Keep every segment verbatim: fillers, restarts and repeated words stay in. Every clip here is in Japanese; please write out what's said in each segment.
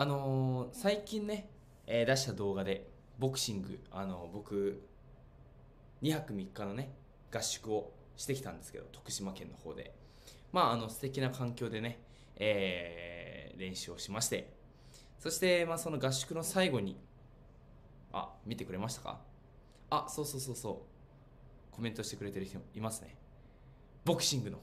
あのー、最近ね、えー、出した動画でボクシング、あのー、僕にはくみっかのね合宿をしてきたんですけど、徳島県の方でまああの素敵な環境でね、えー、練習をしまして、そして、まあ、その合宿の最後にあ見てくれましたか？あそうそうそうそうコメントしてくれてる人いますね。ボクシングの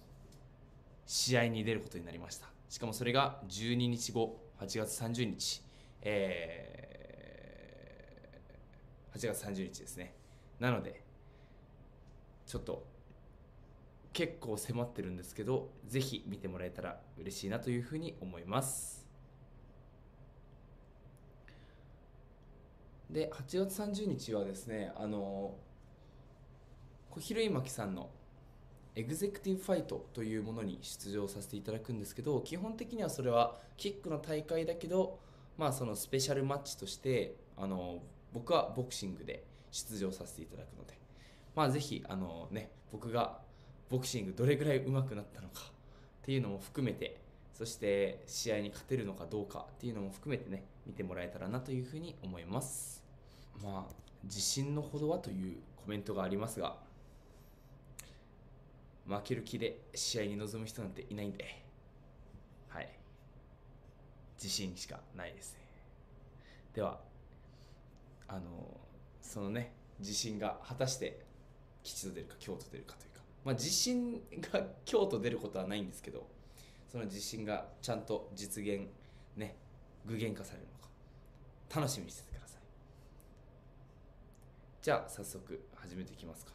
試合に出ることになりました。しかもそれがじゅうににちご、はちがつさんじゅうにち、えー、はちがつさんじゅうにちですね。なのでちょっと結構迫ってるんですけど、ぜひ見てもらえたら嬉しいなというふうに思います。ではちがつさんじゅうにちはですね、あの小比類巻さんのエグゼクティブファイトというものに出場させていただくんですけど、基本的にはそれはキックの大会だけど、まあ、そのスペシャルマッチとしてあの僕はボクシングで出場させていただくので、まあ、ぜひあの、ね、僕がボクシングどれぐらい上手くなったのかっていうのも含めて、そして試合に勝てるのかどうかっていうのも含めてね見てもらえたらなというふうに思います。まあ自信のほどはというコメントがありますが、負ける気で試合に臨む人なんていないんで、はい自信しかないですね。ではあのそのね自信が果たして吉と出るか凶と出るかというか、まあ自信が凶と出ることはないんですけど、その自信がちゃんと実現ね具現化されるのか楽しみにしててください。じゃあ早速始めていきますか。